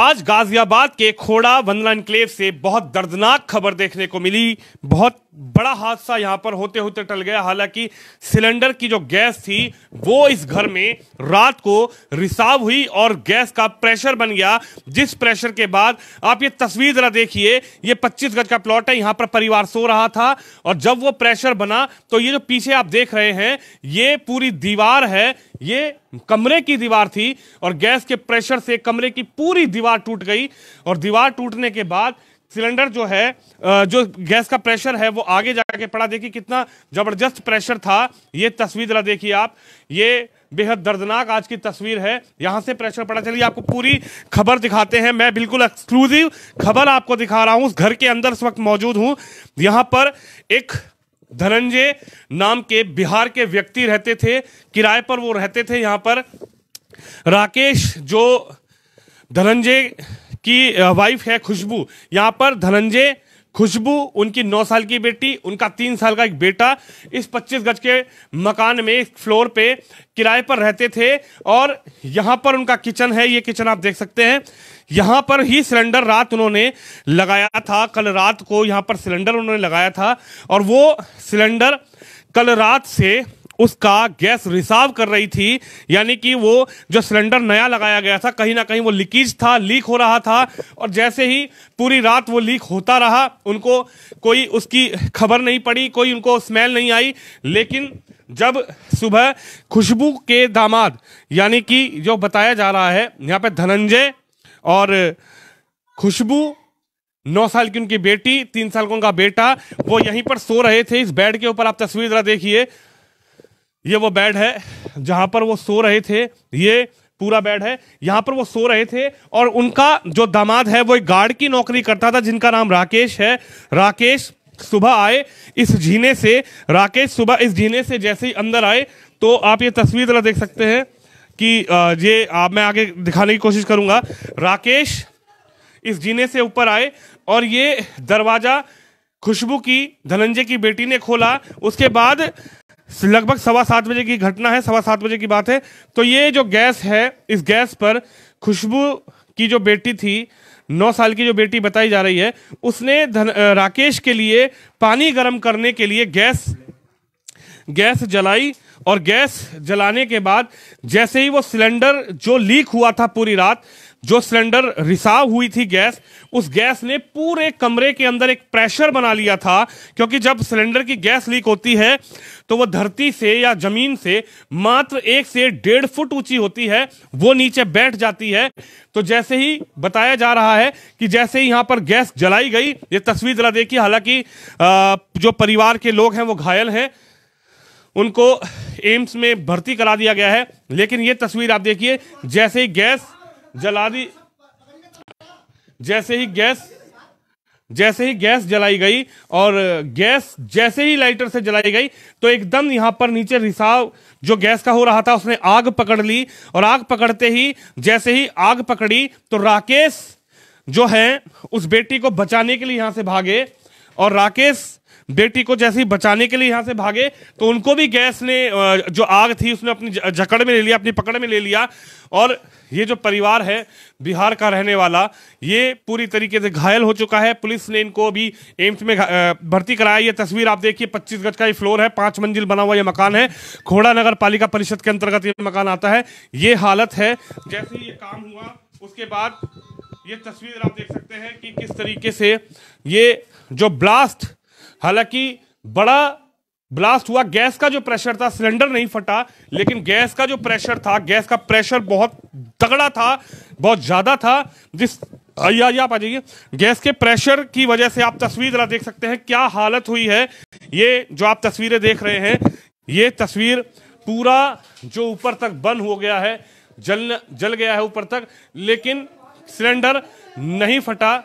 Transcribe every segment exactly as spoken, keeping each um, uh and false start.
आज गाजियाबाद के खोड़ा वंदना एनक्लेव से बहुत दर्दनाक खबर देखने को मिली। बहुत बड़ा हादसा यहां पर होते होते टल गया। हालांकि सिलेंडर की जो गैस थी वो इस घर में रात को रिसाव हुई और गैस का प्रेशर बन गया, जिस प्रेशर के बाद आप ये तस्वीर जरा देखिए। ये पच्चीस गज का प्लॉट है, यहां पर परिवार सो रहा था और जब वो प्रेशर बना तो ये जो पीछे आप देख रहे हैं ये पूरी दीवार है, ये कमरे की दीवार थी और गैस के प्रेशर से कमरे की पूरी दीवार टूट गई और दीवार टूटने के बाद सिलेंडर जो है, जो गैस का प्रेशर है वो आगे जाके पड़ा। देखिए कितना जबरदस्त प्रेशर था। ये तस्वीर जरा देखिए आप, ये बेहद दर्दनाक आज की तस्वीर है, यहाँ से प्रेशर पड़ा। चलिए आपको पूरी खबर दिखाते हैं। मैं बिल्कुल एक्सक्लूसिव खबर आपको दिखा रहा हूँ। उस घर के अंदर इस वक्त मौजूद हूँ। यहाँ पर एक धनंजय नाम के बिहार के व्यक्ति रहते थे, किराए पर वो रहते थे। यहाँ पर राकेश, जो धनंजय की वाइफ है खुशबू, यहाँ पर धनंजय, खुशबू, उनकी नौ साल की बेटी, उनका तीन साल का एक बेटा इस पच्चीस गज के मकान में एक फ्लोर पे किराए पर रहते थे। और यहाँ पर उनका किचन है, ये किचन आप देख सकते हैं। यहाँ पर ही सिलेंडर रात उन्होंने लगाया था, कल रात को यहाँ पर सिलेंडर उन्होंने लगाया था और वो सिलेंडर कल रात से उसका गैस रिसाव कर रही थी। यानी कि वो जो सिलेंडर नया लगाया गया था कहीं ना कहीं वो लीकेज था, लीक हो रहा था और जैसे ही पूरी रात वो लीक होता रहा, उनको कोई उसकी खबर नहीं पड़ी, कोई उनको स्मेल नहीं आई। लेकिन जब सुबह खुशबू के दामाद, यानी कि जो बताया जा रहा है यहाँ पे धनंजय और खुशबू, नौ साल की उनकी बेटी, तीन साल का उनका बेटा, वो यहीं पर सो रहे थे। इस बेड के ऊपर आप तस्वीर जरा देखिए, ये वो बेड है जहाँ पर वो सो रहे थे। ये पूरा बेड है, यहाँ पर वो सो रहे थे। और उनका जो दामाद है वो एक गार्ड की नौकरी करता था, जिनका नाम राकेश है। राकेश सुबह आए इस जीने से, राकेश सुबह इस जीने से जैसे ही अंदर आए तो आप ये तस्वीर जरा देख सकते हैं कि ये आप, मैं आगे दिखाने की कोशिश करूँगा। राकेश इस जीने से ऊपर आए और ये दरवाज़ा खुशबू की, धनंजय की बेटी ने खोला। उसके बाद लगभग सवा सात बजे की घटना है, सवा सात बजे की बात है। तो ये जो गैस है, इस गैस पर खुशबू की जो बेटी थी, नौ साल की जो बेटी बताई जा रही है, उसने धन, राकेश के लिए पानी गर्म करने के लिए गैस गैस जलाई और गैस जलाने के बाद जैसे ही वो सिलेंडर जो लीक हुआ था पूरी रात, जो सिलेंडर रिसाव हुई थी गैस, उस गैस ने पूरे कमरे के अंदर एक प्रेशर बना लिया था। क्योंकि जब सिलेंडर की गैस लीक होती है तो वो धरती से या जमीन से मात्र एक से डेढ़ फुट ऊंची होती है, वो नीचे बैठ जाती है। तो जैसे ही बताया जा रहा है कि जैसे ही यहाँ पर गैस जलाई गई, ये तस्वीर जरा देखिए। हालांकि जो परिवार के लोग हैं वो घायल हैं, उनको एम्स में भर्ती करा दिया गया है। लेकिन ये तस्वीर आप देखिए, जैसे ही गैस जला दी, जैसे ही गैस जैसे ही गैस जलाई गई और गैस जैसे ही लाइटर से जलाई गई तो एकदम यहाँ पर नीचे रिसाव जो गैस का हो रहा था उसने आग पकड़ ली। और आग पकड़ते ही, जैसे ही आग पकड़ी तो राकेश जो है उस बेटी को बचाने के लिए यहाँ से भागे और राकेश बेटी को जैसे ही बचाने के लिए यहाँ से भागे तो उनको भी गैस ने, जो आग थी उसने अपनी जकड़ में ले लिया, अपनी पकड़ में ले लिया। और ये जो परिवार है बिहार का रहने वाला, ये पूरी तरीके से घायल हो चुका है। पुलिस ने इनको अभी एम्स में भर्ती कराया। ये तस्वीर आप देखिए, पच्चीस गज का ये फ्लोर है, पाँच मंजिल बना हुआ ये मकान है, खोड़ा नगर पालिका परिषद के अंतर्गत ये मकान आता है। ये हालत है, जैसे ही ये काम हुआ उसके बाद ये तस्वीर आप देख सकते हैं कि किस तरीके से ये जो ब्लास्ट, हालांकि बड़ा ब्लास्ट हुआ, गैस का जो प्रेशर था, सिलेंडर नहीं फटा लेकिन गैस का जो प्रेशर था, गैस का प्रेशर बहुत तगड़ा था, बहुत ज़्यादा था। जिस आइए आइए आप आ जाइए, गैस के प्रेशर की वजह से आप तस्वीर जरा देख सकते हैं क्या हालत हुई है। ये जो आप तस्वीरें देख रहे हैं, ये तस्वीर पूरा जो ऊपर तक बंद हो गया है, जल जल गया है ऊपर तक, लेकिन सिलेंडर नहीं फटा।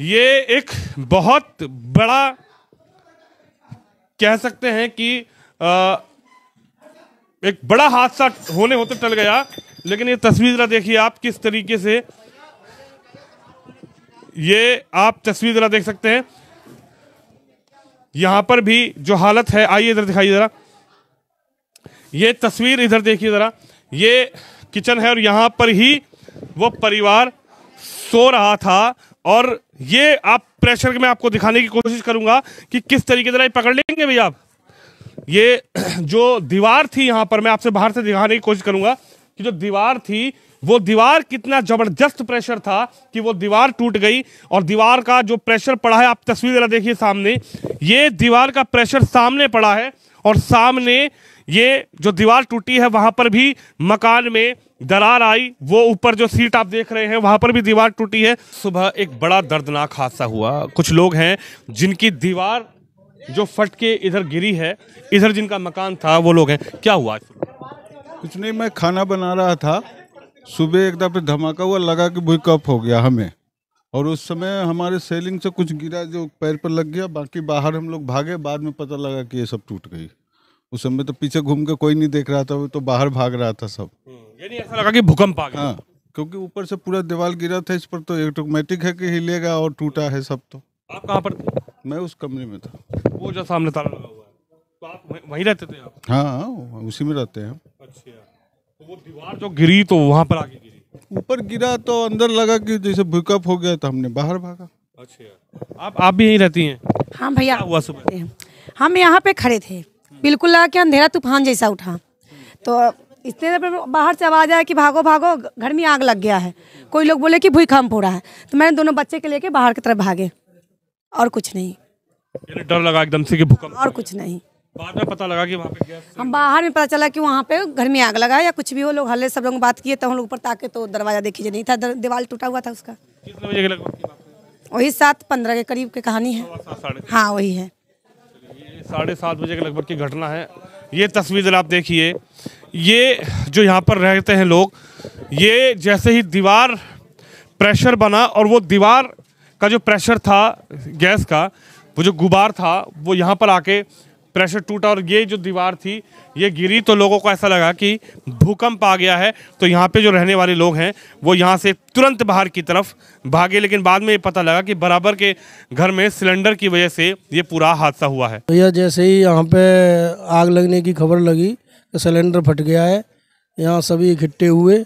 ये एक बहुत बड़ा, कह सकते हैं कि आ, एक बड़ा हादसा होने होते टल गया। लेकिन ये तस्वीर जरा देखिए आप, किस तरीके से ये आप तस्वीर जरा देख सकते हैं, यहां पर भी जो हालत है। आइए इधर दिखाइए जरा, ये तस्वीर इधर देखिए जरा, ये किचन है और यहां पर ही वो परिवार सो रहा था। और ये आप प्रेशर में आपको दिखाने की कोशिश करूंगा कि किस तरीके से पकड़ लेंगे भैया आप। ये जो दीवार थी यहाँ पर, मैं आपसे बाहर से दिखाने की कोशिश करूंगा कि जो दीवार थी वो दीवार कितना जबरदस्त प्रेशर था कि वो दीवार टूट गई। और दीवार का जो प्रेशर पड़ा है, आप तस्वीर जरा देखिए सामने, ये दीवार का प्रेशर सामने पड़ा है। और सामने ये जो दीवार टूटी है वहाँ पर भी मकान में दरार आई। वो ऊपर जो सीट आप देख रहे हैं वहाँ पर भी दीवार टूटी है। सुबह एक बड़ा दर्दनाक हादसा हुआ। कुछ लोग हैं जिनकी दीवार जो फट के इधर गिरी है, इधर जिनका मकान था वो लोग हैं। क्या हुआ? कुछ नहीं, मैं खाना बना रहा था, सुबह एकदम पे धमाका हुआ, लगा कि भूकंप हो गया हमें। और उस समय हमारे सेलिंग से कुछ गिरा जो पैर पर लग गया, बाकी बाहर हम लोग भागे। बाद में पता लगा कि ये सब टूट गई। उस समय तो पीछे घूम के कोई नहीं देख रहा था, वो तो बाहर भाग रहा था सब। यानी ऐसा लगा कि भूकंप आ गया। हाँ, क्योंकि ऊपर से पूरा दीवार गिरा था, इस पर तो ऑटोमेटिक है कि हिलेगा, और टूटा है सब। तो आप कहाँ पर थे? मैं उस कमरे में था, वो जो सामने ताला लगा हुआ है। तो आप वहीं रहते थे आप? हाँ, उसी में रहते हैं। अच्छा, तो वो दीवार जो गिरी तो वहाँ पर आगे गिरी, ऊपर गिरा तो अंदर लगा कि जैसे भूकंप हो गया, तो हमने बाहर भागा। अच्छा, आप आप भी यहीं रहती हैं? हाँ भैया, हुआ सुबह हम यहाँ पे खड़े थे, बिल्कुल लगा कि अंधेरा तूफान जैसा उठा। तो इतने देर बाहर से आवाज़ आया कि भागो भागो, घर में आग लग गया है। कोई लोग बोले कि भूकंप हो रहा है, तो मैंने दोनों बच्चे के लेके बाहर की तरफ भागे, और कुछ नहीं। डर लगा एकदम से कि भूकंप, और कुछ नहीं। बाद में पता लगा कि वहाँ पे गैस, हम बाहर में पता चला कि वहाँ पे घर में आग लगा या कुछ भी हो। लोग हल्ले सब लोग बात किए, तो हम लोग ऊपर ताके तो दरवाजा देखिए नहीं था, दीवार टूटा हुआ था उसका। कितने बजे की लगभग? वही सात पंद्रह के करीब की कहानी है। हाँ, वही है, साढ़े सात बजे के लगभग की घटना है। ये तस्वीर आप देखिए, ये जो यहाँ पर रहते हैं लोग, ये जैसे ही दीवार प्रेशर बना, और वो दीवार का जो प्रेशर था गैस का, वो जो गुबार था वो यहाँ पर आके प्रेशर टूटा, और ये जो दीवार थी ये गिरी, तो लोगों को ऐसा लगा कि भूकंप आ गया है। तो यहाँ पे जो रहने वाले लोग हैं वो यहाँ से तुरंत बाहर की तरफ भागे, लेकिन बाद में ये पता लगा कि बराबर के घर में सिलेंडर की वजह से ये पूरा हादसा हुआ है। भैया, जैसे ही यहाँ पे आग लगने की खबर लगी तो सिलेंडर फट गया है। यहाँ सभी इकट्ठे हुए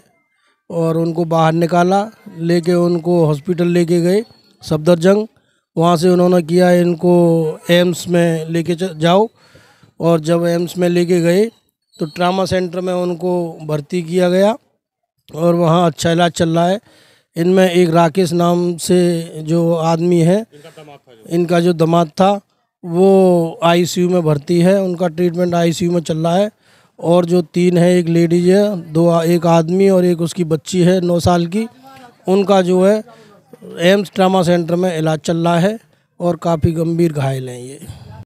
और उनको बाहर निकाला, लेके उनको हॉस्पिटल लेके गए सफदरजंग। वहाँ से उन्होंने किया इनको एम्स में लेके जाओ, और जब एम्स में लेके गए तो ट्रामा सेंटर में उनको भर्ती किया गया, और वहाँ अच्छा इलाज चल रहा है। इनमें एक राकेश नाम से जो आदमी है, इनका जो दामाद था, वो आईसीयू में भर्ती है, उनका ट्रीटमेंट आईसीयू में चल रहा है। और जो तीन है, एक लेडीज है, दो एक आदमी और एक उसकी बच्ची है नौ साल की, उनका जो है एम्स ट्रामा सेंटर में इलाज चल रहा है, और काफ़ी गंभीर घायल हैं ये।